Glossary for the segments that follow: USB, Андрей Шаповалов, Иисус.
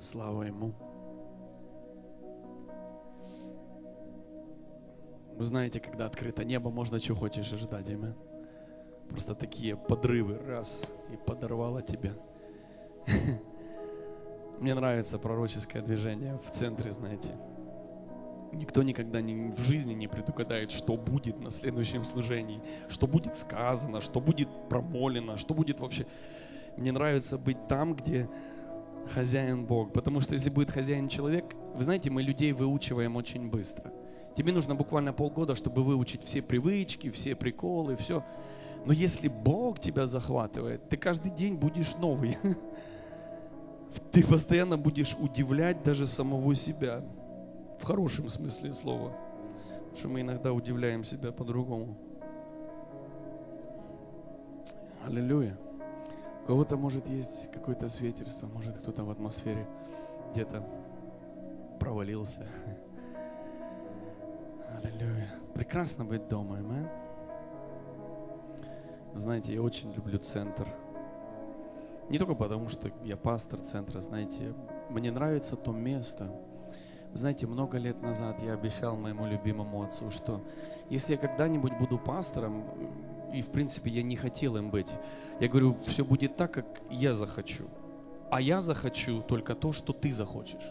Слава Ему. Вы знаете, когда открыто небо, можно чего хочешь ожидать, аминь. Просто такие подрывы, раз, и подорвало тебя. Мне нравится пророческое движение в центре, знаете. Никто никогда в жизни не предугадает, что будет на следующем служении, что будет сказано, что будет промолено, что будет вообще. Мне нравится быть там, где хозяин Бог. Потому что если будет хозяин человек, вы знаете, мы людей выучиваем очень быстро. Тебе нужно буквально полгода, чтобы выучить все привычки, все приколы, все. Но если Бог тебя захватывает, ты каждый день будешь новый. Ты постоянно будешь удивлять даже самого себя. В хорошем смысле слова. Потому что мы иногда удивляем себя по-другому. Аллилуйя. У кого-то может есть какое-то свидетельство, может кто-то в атмосфере где-то провалился. Аллилуйя. Прекрасно быть дома, аминь. Знаете, я очень люблю центр. Не только потому, что я пастор центра, знаете, мне нравится то место. Знаете, много лет назад я обещал моему любимому отцу, что если я когда-нибудь буду пастором, и в принципе я не хотел им быть, я говорю, все будет так, как я захочу. А я захочу только то, что ты захочешь.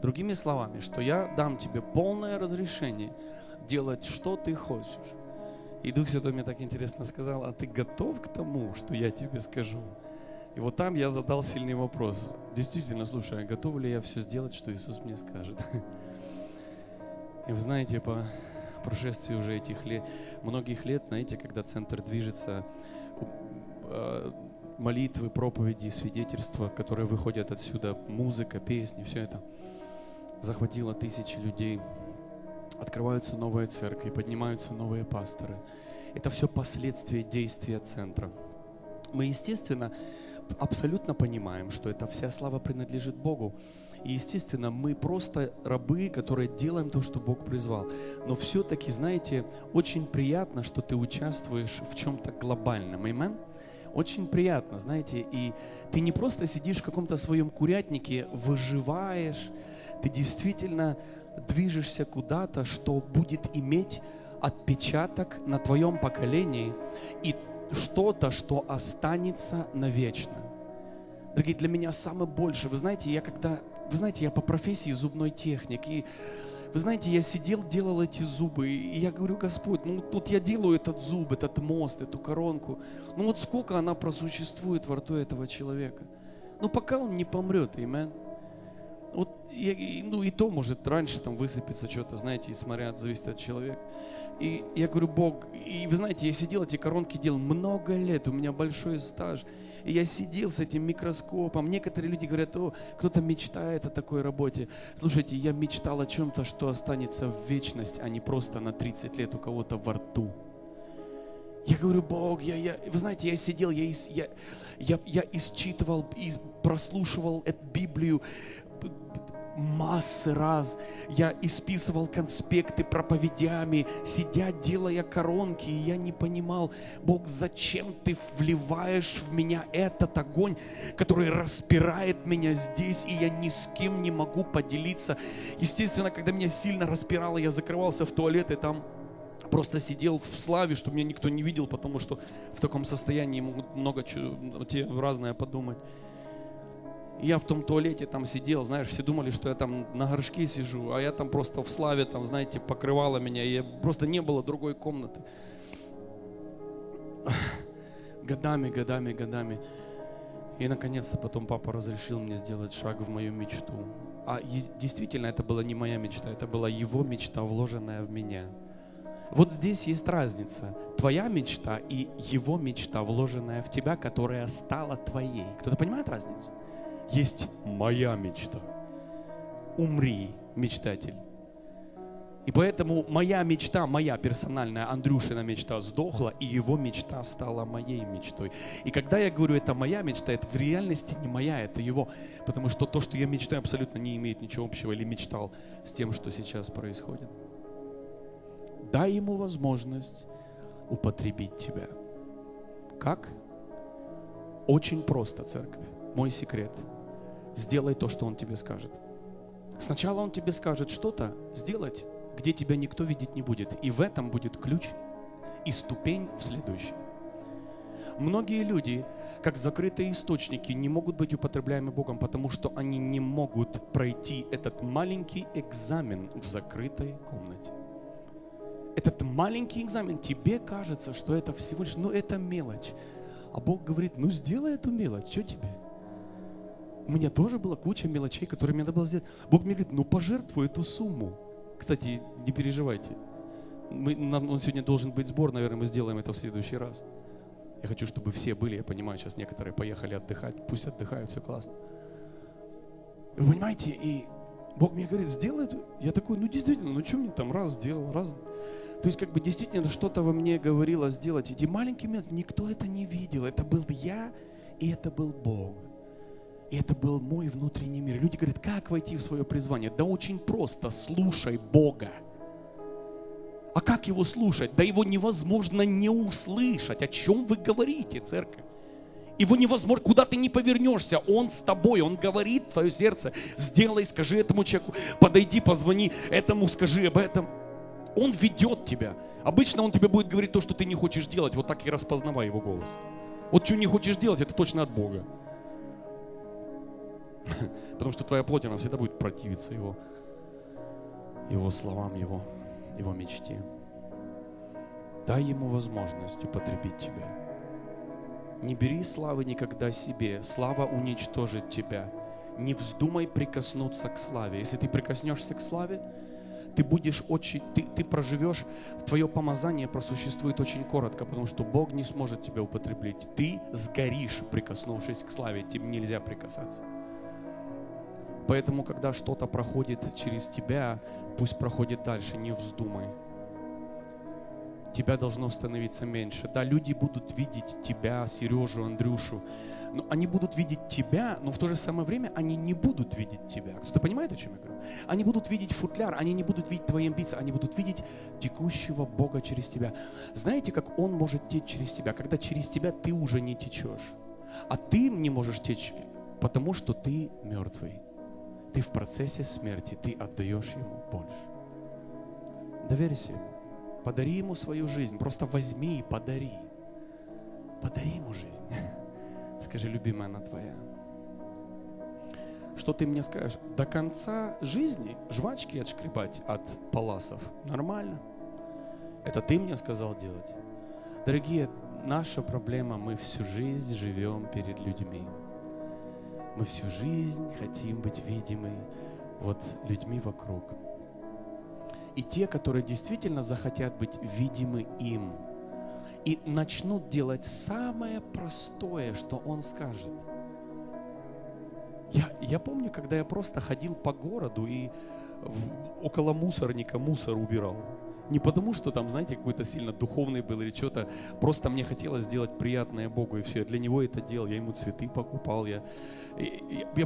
Другими словами, что я дам тебе полное разрешение делать, что ты хочешь. И Дух Святой мне так интересно сказал, а ты готов к тому, что я тебе скажу? И вот там я задал сильный вопрос. Действительно, слушай, а готов ли я все сделать, что Иисус мне скажет? И вы знаете, по прошествии уже этих лет, многих лет, знаете, когда центр движется, молитвы, проповеди, свидетельства, которые выходят отсюда, музыка, песни, все это захватило тысячи людей. Открываются новые церкви, поднимаются новые пасторы. Это все последствия действия центра. Мы, естественно, абсолютно понимаем, что эта вся слава принадлежит Богу. И, естественно, мы просто рабы, которые делаем то, что Бог призвал. Но все-таки, знаете, очень приятно, что ты участвуешь в чем-то глобальном. Аминь? Очень приятно, знаете. И ты не просто сидишь в каком-то своем курятнике, выживаешь. Ты действительно движешься куда-то, что будет иметь отпечаток на твоем поколении. И что-то, что останется навечно. Дорогие, для меня самое большее. Вы знаете, я по профессии зубной техник. И вы знаете, я сидел, делал эти зубы. И я говорю, Господь, ну вот я делаю этот зуб, этот мост, эту коронку. Ну вот сколько она просуществует во рту этого человека? Ну пока он не помрет, аминь. Вот, ну и то, может, раньше там высыпется что-то, знаете, и смотря, зависит от человека. И я говорю, Бог, и вы знаете, я сидел, эти коронки делал много лет, у меня большой стаж. И я сидел с этим микроскопом. Некоторые люди говорят, о, кто-то мечтает о такой работе. Слушайте, я мечтал о чем-то, что останется в вечность, а не просто на 30 лет у кого-то во рту. Я говорю, Бог, вы знаете, я сидел, я исчитывал, прослушивал эту Библию, массы раз. Я исписывал конспекты проповедями, сидя, делая коронки, и я не понимал, Бог, зачем ты вливаешь в меня этот огонь, который распирает меня здесь, и я ни с кем не могу поделиться. Естественно, когда меня сильно распирало, я закрывался в туалет, и там просто сидел в славе, чтобы меня никто не видел, потому что в таком состоянии могут много чего, те разное подумать. Я в том туалете там сидел, знаешь, все думали, что я там на горшке сижу, а я там просто в славе, там, знаете, покрывало меня, и просто не было другой комнаты. Годами, годами, годами. И наконец-то потом папа разрешил мне сделать шаг в мою мечту. А действительно, это была не моя мечта, это была его мечта, вложенная в меня. Вот здесь есть разница. Твоя мечта и его мечта, вложенная в тебя, которая стала твоей. Кто-то понимает разницу? Есть моя мечта. Умри, мечтатель. И поэтому моя мечта, моя персональная Андрюшина мечта сдохла, и его мечта стала моей мечтой. И когда я говорю, это моя мечта, это в реальности не моя, это его. Потому что то, что я мечтаю, абсолютно не имеет ничего общего или мечтал с тем, что сейчас происходит. Дай ему возможность употребить тебя. Как? Очень просто, церковь. Мой секрет. сделай то, что Он тебе скажет. Сначала Он тебе скажет что-то сделать, где тебя никто видеть не будет. И в этом будет ключ и ступень в следующий. Многие люди, как закрытые источники, не могут быть употребляемы Богом, потому что они не могут пройти этот маленький экзамен в закрытой комнате. Этот маленький экзамен, тебе кажется, что это всего лишь, ну это мелочь. А Бог говорит, ну сделай эту мелочь, что тебе? У меня тоже была куча мелочей, которые мне надо было сделать. Бог мне говорит, ну пожертвуй эту сумму. Кстати, не переживайте. Он сегодня должен быть сбор, наверное, мы сделаем это в следующий раз. Я хочу, чтобы все были, я понимаю, сейчас некоторые поехали отдыхать, пусть отдыхают, все классно. Вы понимаете, и Бог мне говорит, сделай это. Я такой, ну действительно, ну что мне там, раз сделал, раз. То есть как бы действительно что-то во мне говорило сделать. Эти маленькие моменты, никто это не видел. Это был я, и это был Бог. И это был мой внутренний мир. Люди говорят, как войти в свое призвание? Да очень просто, слушай Бога. А как его слушать? Да его невозможно не услышать. О чем вы говорите, церковь? Его невозможно, куда ты не повернешься, он с тобой, он говорит в твое сердце. Сделай, скажи этому человеку, подойди, позвони этому, скажи об этом. Он ведет тебя. Обычно он тебе будет говорить то, что ты не хочешь делать. Вот так и распознавай его голос. Вот что не хочешь делать, это точно от Бога. Потому что твоя плоть, она всегда будет противиться его словам, его мечте. Дай ему возможность употребить тебя. Не бери славы никогда себе. Слава уничтожит тебя. Не вздумай прикоснуться к славе. Если ты прикоснешься к славе, ты будешь очень, ты проживешь, твое помазание просуществует очень коротко, потому что Бог не сможет тебя употребить. Ты сгоришь, прикоснувшись к славе. Тебе нельзя прикасаться. Поэтому, когда что-то проходит через тебя, пусть проходит дальше, не вздумай. Тебя должно становиться меньше. Да, люди будут видеть тебя, Сережу, Андрюшу. Но они будут видеть тебя, но в то же самое время они не будут видеть тебя. Кто-то понимает, о чем я говорю? Они будут видеть футляр, они не будут видеть твои амбиции, они будут видеть текущего Бога через тебя. Знаете, как Он может течь через тебя? Когда через тебя ты уже не течешь. А ты не можешь течь, потому что ты мертвый. Ты в процессе смерти, ты отдаешь Ему больше. Доверься Ему, подари Ему свою жизнь, просто возьми и подари. Подари Ему жизнь. Скажи, любимая, она твоя. Что ты мне скажешь? До конца жизни жвачки отшкребать от паласов нормально. Это ты мне сказал делать. Дорогие, наша проблема, мы всю жизнь живем перед людьми. Мы всю жизнь хотим быть видимы вот людьми вокруг. И те, которые действительно захотят быть видимы им, и начнут делать самое простое, что он скажет. Я помню, когда я просто ходил по городу и около мусорника мусор убирал. Не потому, что там, знаете, какой-то сильно духовный был или что-то. Просто мне хотелось сделать приятное Богу, и все. Я для него это делал. Я ему цветы покупал. Я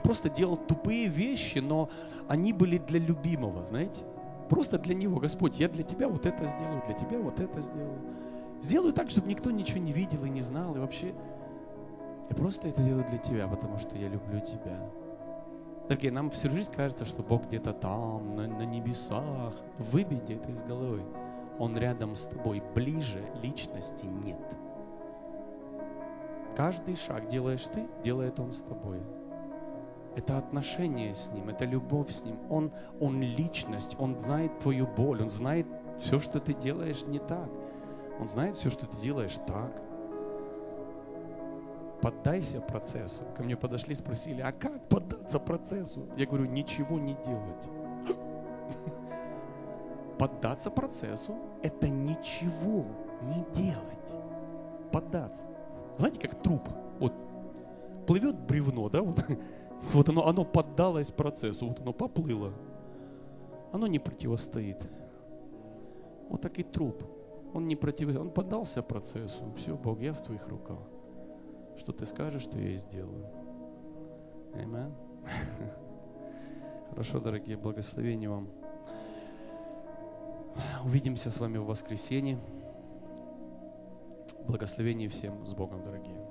просто делал тупые вещи, но они были для любимого, знаете. Просто для него. Господь, я для тебя вот это сделаю, для тебя вот это сделаю. Сделаю так, чтобы никто ничего не видел и не знал. И вообще, я просто это делаю для тебя, потому что я люблю тебя. Дорогие, нам всю жизнь кажется, что Бог где-то там, на небесах. Выбейте это из головы. Он рядом с тобой. Ближе личности нет. Каждый шаг делаешь ты, делает Он с тобой. Это отношение с Ним, это любовь с Ним. Он личность, Он знает твою боль, Он знает все, что ты делаешь не так. Он знает все, что ты делаешь так. Поддайся процессу. Ко мне подошли, спросили, а как поддаться процессу? Я говорю, ничего не делать. Поддаться процессу – это ничего не делать. Поддаться. Знаете, как труп. Вот плывет бревно, да? Вот оно поддалось процессу, вот оно поплыло. Оно не противостоит. Вот так и труп. Он не противостоит, он поддался процессу. Все, Бог, я в твоих руках. Что ты скажешь, что я и сделаю. Аминь. Хорошо, дорогие, благословения вам. Увидимся с вами в воскресенье. Благословений всем с Богом, дорогие.